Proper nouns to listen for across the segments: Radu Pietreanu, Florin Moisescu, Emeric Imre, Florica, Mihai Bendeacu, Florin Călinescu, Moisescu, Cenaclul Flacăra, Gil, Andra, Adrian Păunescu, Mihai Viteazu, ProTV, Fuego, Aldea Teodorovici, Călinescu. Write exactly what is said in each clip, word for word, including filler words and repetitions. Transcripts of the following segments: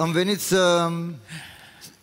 am venit să,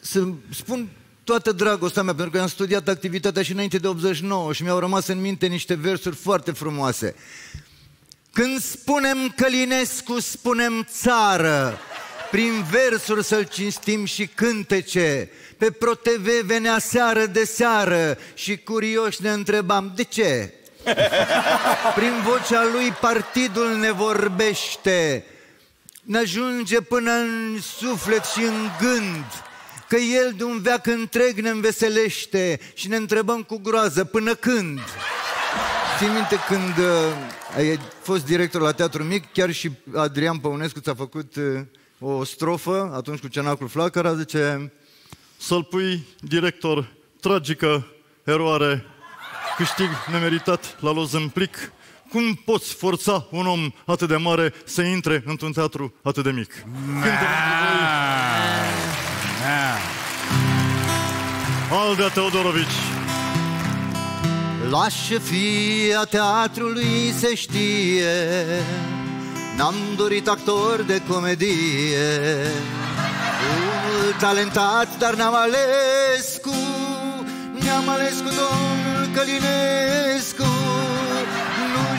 să spun toată dragostea mea, pentru că am studiat activitatea și înainte de optzeci și nouă și mi-au rămas în minte niște versuri foarte frumoase. Când spunem Călinescu, spunem țară. Prin versuri să-l cinstim și cântece. Pe ProTV venea seară de seară și curioși ne întrebam, de ce? Prin vocea lui partidul ne vorbește. Ne ajunge până în suflet și în gând că el de un veac întreg ne înveselește și ne întrebăm cu groază, până când? Țin minte când uh, ai fost director la Teatru Mic, chiar și Adrian Păunescu ți-a făcut uh, o strofă atunci cu Cenaclul Flacăra, zice: să-l pui director, tragică eroare, câștig nemeritat la loz în plic. Cum poți forța un om atât de mare să intre într-un teatru atât de mic? Aldea Teodorovici. Lașe fie teatrului se știe, n-am dorit actor de comedie, unul talentat, dar n-am ales cu, ne-am ales cu domnul Călinescu. Nu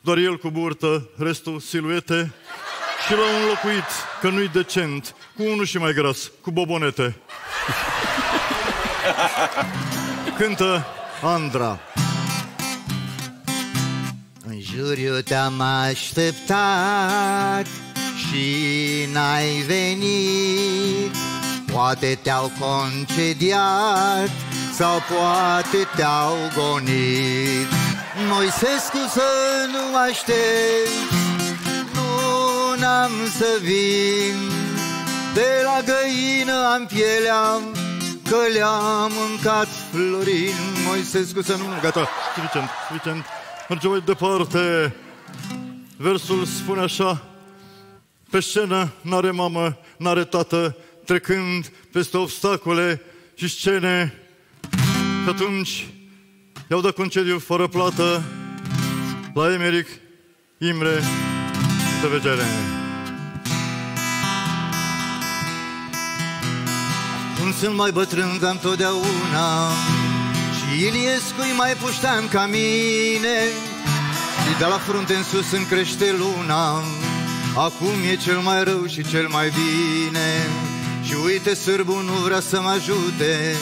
doar el cu burtă, restul siluete. Și l-au înlocuit, că nu-i decent, cu unul și mai gras, cu bobonete. Cântă Andra. În juriu te-am așteptat și n-ai venit, poate te-au concediat sau poate te-au gonit. Moisescu să nu mă aștept, nu n-am să vin, de la găină am pielea, că le-am mâncat Florin Moisescu să nu... Gata, suficient, suficient. Mergem mai departe. Versul spune așa: pe scenă n-are mamă, n-are tată, trecând peste obstacole și scene, și atunci i-au dat concediu fără plată la Emeric Imre de vedere. Cum sunt mai bătrân ca întotdeauna și Iliescu-i mai puștean ca mine, și de la frunte în sus îmi crește luna, acum e cel mai rău și cel mai bine. Și uite, sârbul nu vrea să mă ajute,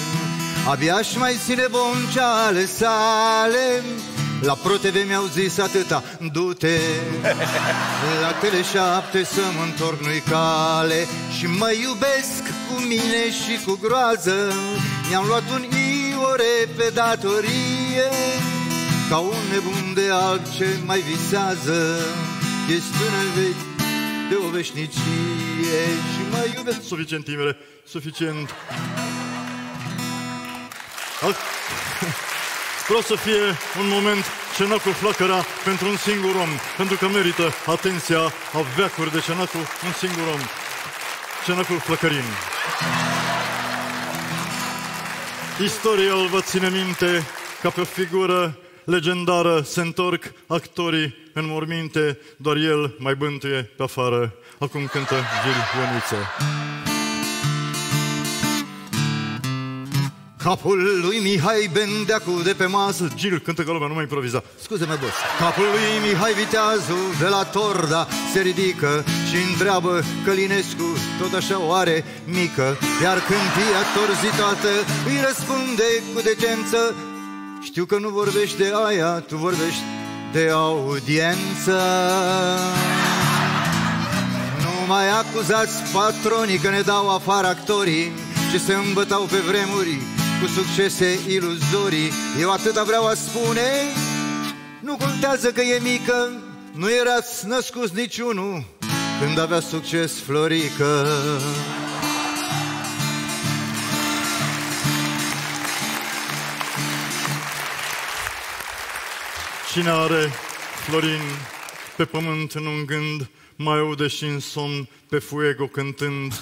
abia-și mai ține bonceale sale. La ProTV mi-au zis atâta, du-te la Tele șapte să mă întorc, nu-i cale. Și mă iubesc cu mine și cu groază, mi-am luat un iore pe datorie, ca un nebun de alb ce mai visează chestiune-n vechi de o veșnicie. Și mă iubesc... Suficient, timere, suficient. Vreau să fie un moment Cenaclul Flacăra pentru un singur om, pentru că merită atenția a veacuri de Cenaclu un singur om, Cenaclul Flacărin. Istoria îl va ține minte ca pe o figură legendară. Se întorc actorii în morminte, doar el mai bântuie pe afară. Acum cântă Gil Ioniță. Capul lui Mihai Bendeacu de pe masă. Gil, cântă că lumea nu mai improviza. Scuze-mă, boss. Capul lui Mihai Viteazu de la Torda se ridică și întreabă Călinescu, tot așa o are mică. Iar când e atorzitată îi răspunde cu decență: știu că nu vorbești de aia, tu vorbești de audiență. Nu mai acuzați patronii că ne dau afară actorii ce se îmbătau pe vremuri cu succese iluzorii. Eu atâta vreau a spune, nu contează că e mică, nu erați născuți niciunul când avea succes Florica. Cine are Florin pe pământ în un gând, mai aude și în somn pe Fuego cântând.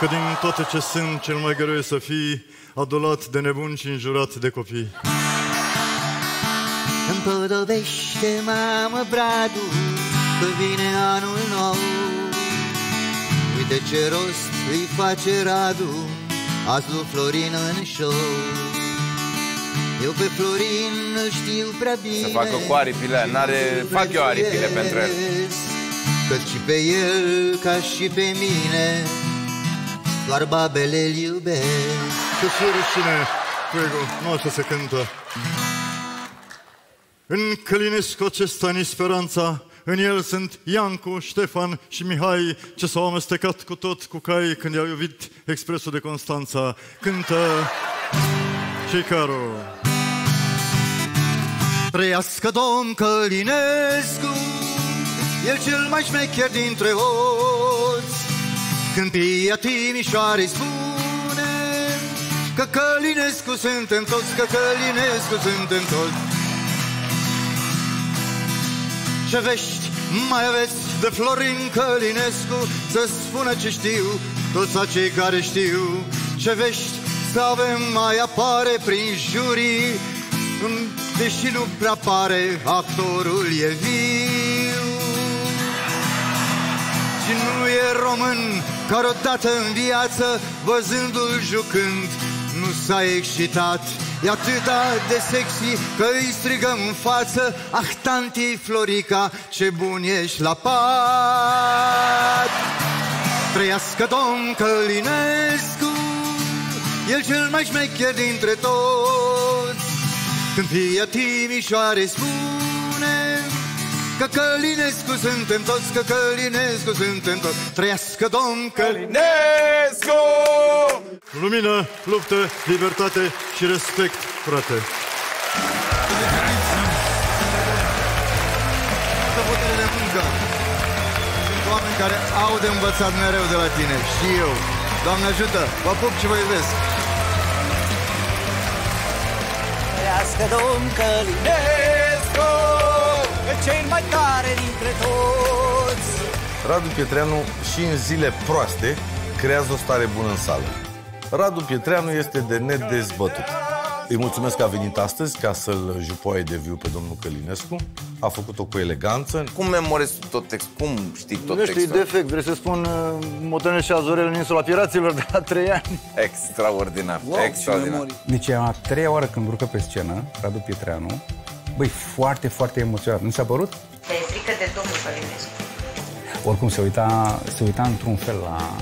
Că din toate ce sunt, cel mai greu e să fii adulat de nebuni și înjurat de copii. Împodobește, mamă, bradul, că vine anul nou. Uite ce rost îi face Radu, azi lui Florin în show. Eu pe Florin îl știu prea bine, să facă cu aripile, n-are, fac eu aripile pentru el. Căci și pe el, ca și pe mine, doar babele îl iubesc. Că fie rușine, Fuego, nu așa se cântă. În Călinescu acesta ni speranța, în el sunt Iancu, Ștefan și Mihai, ce s-au amestecat cu tot cu cai când i-au iubit expresul de Constanța. Cântă cei caro. Trăiască domn Călinescu, el cel mai șmecher dintre oți. Câmpia Timișoarei spune că Călinescu suntem toți, că Călinescu suntem toți. Ce vești mai aveți de Florin Călinescu, să spună ce știu toți acei care știu. Ce vești să avem mai apare prin jurii, deși nu prea pare, actorul e viu. Și nu e român care odată în viață, văzându-l jucând, nu s-a excitat. E atâta de sexy că îi strigăm în față: ah, tanti Florica, ce bun ești la pat! Trăiască domn Călinescu, el cel mai șmecher dintre toți. Câmpia Timișoarei spune că Călinescu suntem toți, că Călinescu suntem toți. Trăiască domn Călinescu! Lumină, luptă, libertate și respect, frate! Toată putere de muncă! Sunt oameni care au de învățat mereu de la tine, și eu. Doamne ajută, vă pup și vă iubesc! Trăiască domn Călinescu, cel mai tare dintre toți! Radu Pietreanu și în zile proaste creează o stare bună în sală. Radu Pietreanu este de nedezbătut. Îi mulțumesc că a venit astăzi ca să-l jupoaie de viu pe domnul Călinescu. A făcut-o cu eleganță. Cum memorezi tot textul? Cum știi tot textul? Nu știi defect, vrei să spun Motonești și Azorel în insula piraților de la trei ani. Extraordinar, wow, extraordinar. Deci a treia oară când urcă pe scenă Radu Pietreanu, băi, foarte, foarte emoționat. Nu s-a părut? Te-ai frică de domnul Călinescu. Oricum se uita, se uita într-un fel la...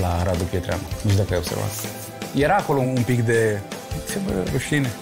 la Radu Pietreanu, nu știu dacă ai observat. Era acolo un pic de... ce bă, rușine.